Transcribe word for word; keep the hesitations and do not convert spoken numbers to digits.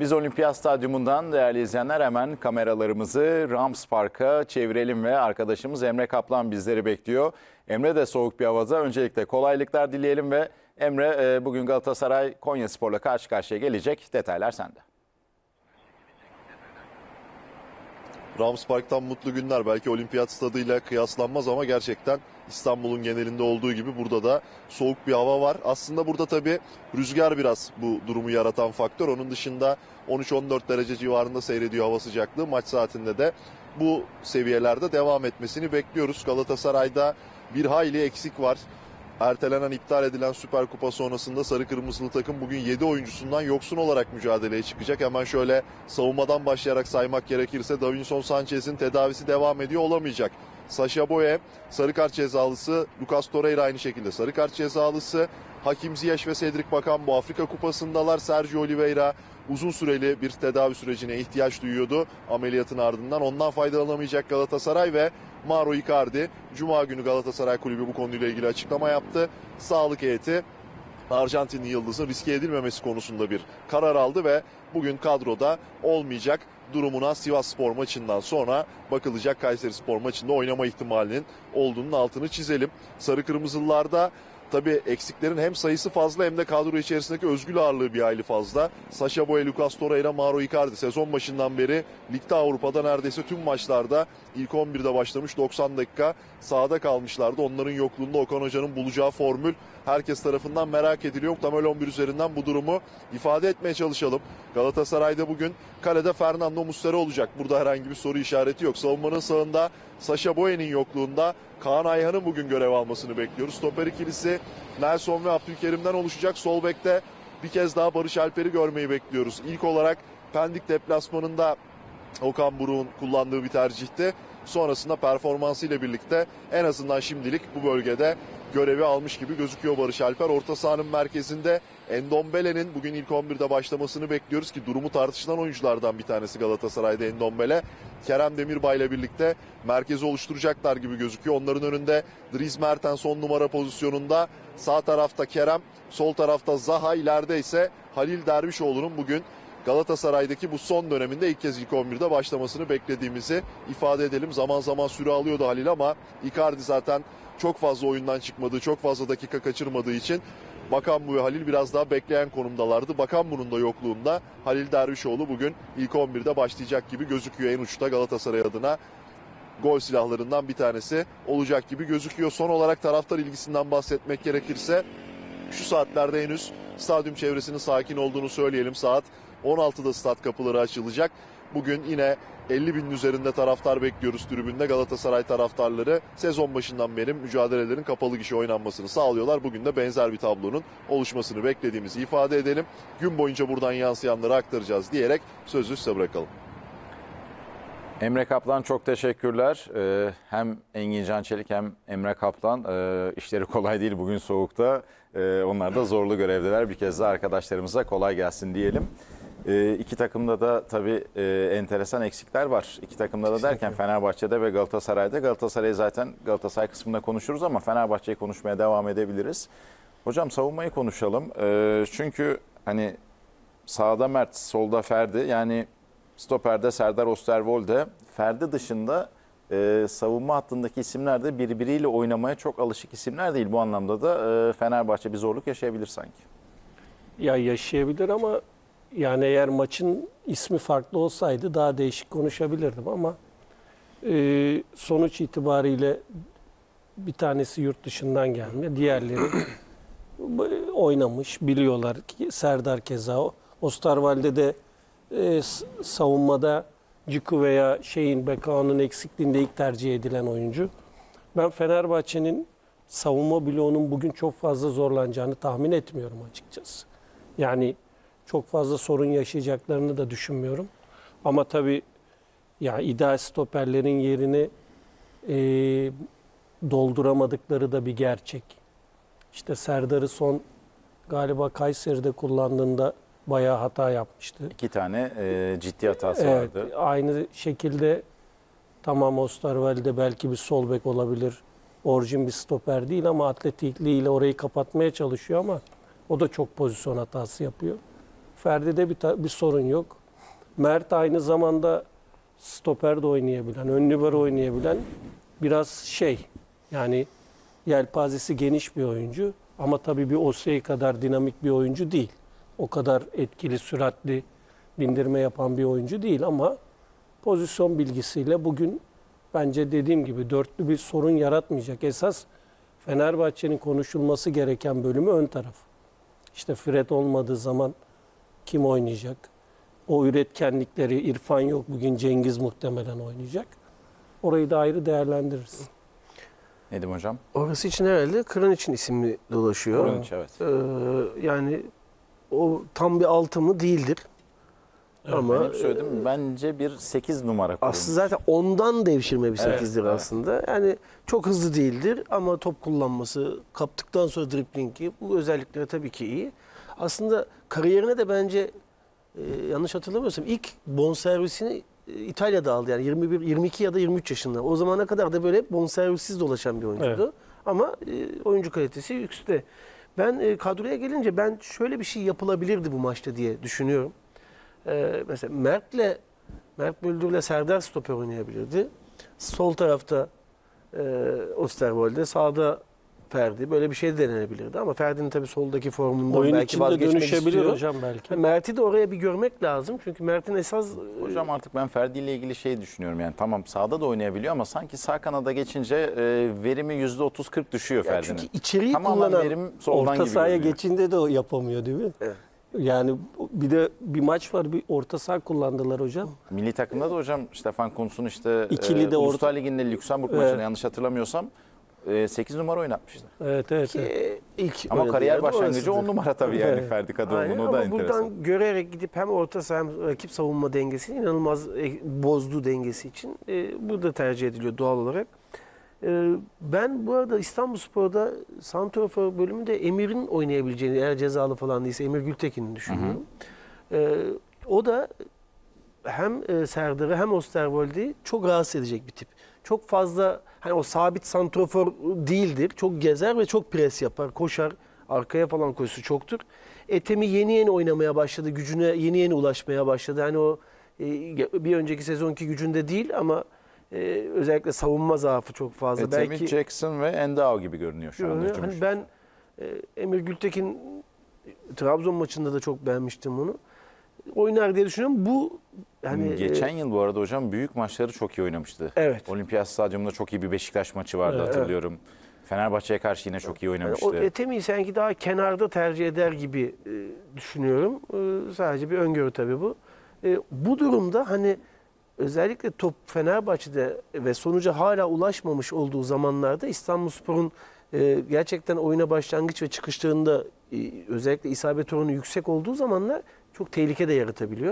Biz Olimpiyat Stadyumundan değerli izleyenler hemen kameralarımızı Rams Park'a çevirelim ve arkadaşımız Emre Kaplan bizleri bekliyor. Emre de soğuk bir havada. Öncelikle kolaylıklar dileyelim ve Emre bugün Galatasaray Konyaspor'la karşı karşıya gelecek. Detaylar sende. Rams Park'tan mutlu günler. Belki Olimpiyat Stadı'yla kıyaslanmaz ama gerçekten İstanbul'un genelinde olduğu gibi burada da soğuk bir hava var. Aslında burada tabii rüzgar biraz bu durumu yaratan faktör. Onun dışında on üç on dört derece civarında seyrediyor hava sıcaklığı. Maç saatinde de bu seviyelerde devam etmesini bekliyoruz. Galatasaray'da bir hayli eksik var. Ertelenen, iptal edilen Süper Kupa sonrasında sarı kırmızılı takım bugün yedi oyuncusundan yoksun olarak mücadeleye çıkacak. Hemen şöyle savunmadan başlayarak saymak gerekirse Davinson Sanchez'in tedavisi devam ediyor, olamayacak. Sacha Boey sarı kart cezalısı, Lucas Torreira aynı şekilde sarı kart cezalısı, Hakim Ziyech ve Cedric Bakambu Afrika Kupası'ndalar. Sergio Oliveira uzun süreli bir tedavi sürecine ihtiyaç duyuyordu ameliyatın ardından. Ondan faydalanamayacak Galatasaray ve Mauro Icardi. Cuma günü Galatasaray Kulübü bu konuyla ilgili açıklama yaptı. Sağlık heyeti Arjantinli yıldızın riske edilmemesi konusunda bir karar aldı ve bugün kadroda olmayacak durumuna Sivasspor maçından sonra bakılacak. Kayserispor maçında oynama ihtimalinin olduğunun altını çizelim. Sarı Kırmızılılarda tabii eksiklerin hem sayısı fazla hem de kadro içerisindeki özgül ağırlığı bir hayli fazla. Sacha Boey, Lucas Torreira, Mauro Icardi sezon başından beri ligde, Avrupa'da neredeyse tüm maçlarda ilk on birde başlamış, doksan dakika sahada kalmışlardı. Onların yokluğunda Okan Hoca'nın bulacağı formül herkes tarafından merak ediliyor. Muhtemel on bir üzerinden bu durumu ifade etmeye çalışalım. Galatasaray'da bugün kalede Fernando Muslera olacak. Burada herhangi bir soru işareti yok. Savunmanın sağında Sacha Boey'nin yokluğunda Kaan Ayhan'ın bugün görev almasını bekliyoruz. Stoper ikilisi Nelson ve Abdülkerim'den oluşacak. Sol bekte bir kez daha Barış Alper'i görmeyi bekliyoruz. İlk olarak Pendik deplasmanında Okan Buruk'un kullandığı bir tercihti. Sonrasında performansıyla birlikte en azından şimdilik bu bölgede görevi almış gibi gözüküyor Barış Alper. Orta sahanın merkezinde Ndombele'nin bugün ilk on birde başlamasını bekliyoruz ki durumu tartışılan oyunculardan bir tanesi Galatasaray'da Ndombele. Kerem Demirbay ile birlikte merkezi oluşturacaklar gibi gözüküyor. Onların önünde Dries Mertens on numara pozisyonunda, sağ tarafta Kerem, sol tarafta Zaha, ileride ise Halil Dervişoğlu'nun bugün Galatasaray'daki bu son döneminde ilk kez ilk on birde başlamasını beklediğimizi ifade edelim. Zaman zaman süre alıyordu Halil ama Icardi zaten çok fazla oyundan çıkmadığı, çok fazla dakika kaçırmadığı için Bakambu ve Halil biraz daha bekleyen konumdalardı. Bakambu'nun da yokluğunda Halil Dervişoğlu bugün ilk on birde başlayacak gibi gözüküyor. En uçta Galatasaray adına gol silahlarından bir tanesi olacak gibi gözüküyor. Son olarak taraftar ilgisinden bahsetmek gerekirse şu saatlerde henüz stadyum çevresinin sakin olduğunu söyleyelim. Saat on altıda stat kapıları açılacak. Bugün yine elli binin üzerinde taraftar bekliyoruz tribünde. Galatasaray taraftarları sezon başından beri mücadelelerin kapalı gişe oynanmasını sağlıyorlar. Bugün de benzer bir tablonun oluşmasını beklediğimizi ifade edelim. Gün boyunca buradan yansıyanları aktaracağız diyerek sözü size bırakalım. Emre Kaplan çok teşekkürler. Ee, hem Engin Can Çelik hem Emre Kaplan ee, işleri kolay değil bugün soğukta. Ee, onlar da zorlu görevdeler. Bir kez daha arkadaşlarımıza kolay gelsin diyelim. E, iki takımda da tabii e, enteresan eksikler var. İki takımda da derken Fenerbahçe'de ve Galatasaray'da. Galatasaray'ı zaten Galatasaray kısmında konuşuruz ama Fenerbahçe'yi konuşmaya devam edebiliriz. Hocam savunmayı konuşalım. E, çünkü hani sağda Mert, solda Ferdi, yani stoperde Serdar Oosterwolde. Ferdi dışında e, savunma hattındaki isimler de birbiriyle oynamaya çok alışık isimler değil. Bu anlamda da e, Fenerbahçe bir zorluk yaşayabilir sanki. Ya yaşayabilir ama yani eğer maçın ismi farklı olsaydı daha değişik konuşabilirdim ama e, sonuç itibariyle bir tanesi yurt dışından gelmiyor. Diğerleri oynamış, biliyorlar ki Serdar keza o. Oosterwolde de e, savunmada Ciku veya şeyin Bekao'nun eksikliğinde ilk tercih edilen oyuncu. Ben Fenerbahçe'nin savunma bloğunun bugün çok fazla zorlanacağını tahmin etmiyorum açıkçası. Yani çok fazla sorun yaşayacaklarını da düşünmüyorum. Ama tabii ya ideal stoperlerin yerini e, dolduramadıkları da bir gerçek. İşte Serdar'ı son galiba Kayseri'de kullandığında bayağı hata yapmıştı. İki tane e, ciddi hatası evet, vardı. Aynı şekilde tamam Oosterwolde belki bir sol bek olabilir. Orijin bir stoper değil ama atletikliğiyle orayı kapatmaya çalışıyor ama o da çok pozisyon hatası yapıyor. Ferdi'de bir, bir sorun yok. Mert aynı zamanda stoper de oynayabilen, ön libero oynayabilen biraz şey, yani yelpazesi geniş bir oyuncu. Ama tabii bir Oseyi kadar dinamik bir oyuncu değil. O kadar etkili, süratli bindirme yapan bir oyuncu değil ama pozisyon bilgisiyle bugün bence dediğim gibi dörtlü bir sorun yaratmayacak. Esas Fenerbahçe'nin konuşulması gereken bölümü ön taraf. İşte Fred olmadığı zaman kim oynayacak? O üretkenlikleri, İrfan yok. Bugün Cengiz muhtemelen oynayacak. Orayı da ayrı değerlendiririz. Nedim hocam? Orası için herhalde Kranić'in ismi dolaşıyor. Kranić, evet. Ee, yani o tam bir altı mı değildir. Evet, ama ben hep söyledim, bence bir sekiz numara koymuş. Aslında zaten ondan devşirme bir sekizdir evet, aslında. Evet. Yani çok hızlı değildir ama top kullanması, kaptıktan sonra driplingi, bu özellikleri tabii ki iyi. Aslında kariyerine de bence e, yanlış hatırlamıyorsam ilk bonservisini İtalya'da aldı. Yani yirmi bir, yirmi iki ya da yirmi üç yaşında. O zamana kadar da böyle hep bonservissiz dolaşan bir oyuncuydu. Evet. Ama e, oyuncu kalitesi üstte. Ben e, kadroya gelince ben şöyle bir şey yapılabilirdi bu maçta diye düşünüyorum. Ee, mesela Mert'le Mert Müldür'le Serdar stoper oynayabilirdi. Sol tarafta e, Oosterwolde, sağda Ferdi. Böyle bir şey de denenebilirdi ama Ferdi'nin tabii soldaki formundan oyun belki vazgeçmek istiyor. Hocam belki. Mert'i de oraya bir görmek lazım. Çünkü Mert'in esas... Hocam artık ben Ferdi ile ilgili şey düşünüyorum. Yani tamam sağda da oynayabiliyor ama sanki sağ kanada geçince e, verimi yüzde otuz kırk düşüyor Ferdi'nin. Çünkü içeriği tamamen kullanan orta sahaya geçince de o yapamıyor değil mi? Evet. Yani bir de bir maç var, bir orta saha kullandılar hocam. Milli takımda da hocam Stefan Kuntz'un işte İkili de Uluslar orta... Ligi'nde Lüksemburg evet, maçını yanlış hatırlamıyorsam sekiz numara oynatmışlar. Evet evet. Ki, ilk ama kariyer başlangıcı on numara tabii yani evet. Ferdi Kadıoğlu'nu o da enteresan. Buradan görerek gidip hem orta saha hem rakip savunma dengesini inanılmaz bozdu dengesi için. Bu da tercih ediliyor doğal olarak. Ben bu arada İstanbulspor'da santrafor bölümünde Emir'in oynayabileceğini, eğer cezalı falan değilse Emir Gültekin'i düşünüyorum. Hı hı. Ee, o da hem Serdar'ı hem Oosterwolde'yi çok rahatsız edecek bir tip. Çok fazla hani o sabit santrafor değildir. Çok gezer ve çok pres yapar, koşar. Arkaya falan koşusu çoktur. Etemi yeni yeni oynamaya başladı. Gücüne yeni yeni ulaşmaya başladı. Hani o bir önceki sezonki gücünde değil ama Ee, özellikle savunma zaafı çok fazla. Etemi, belki Jackson ve Endao gibi görünüyor şu anda. Hani ben e, Emir Gültekin Trabzon maçında da çok beğenmiştim onu. Oynar diye düşünüyorum. Bu hani geçen e, yıl bu arada hocam büyük maçları çok iyi oynamıştı. Evet. Olimpiyat Stadyumunda çok iyi bir Beşiktaş maçı vardı evet, hatırlıyorum. Evet. Fenerbahçe'ye karşı yine çok iyi oynamıştı. Yani o Etemi'yi sanki daha kenarda tercih eder gibi e, düşünüyorum. E, sadece bir öngörü tabii bu. E, bu durumda hani özellikle top Fenerbahçe'de ve sonuca hala ulaşmamış olduğu zamanlarda İstanbulspor'un e, gerçekten oyuna başlangıç ve çıkışlarında e, özellikle isabet oranı yüksek olduğu zamanlar çok tehlike de yaratabiliyor.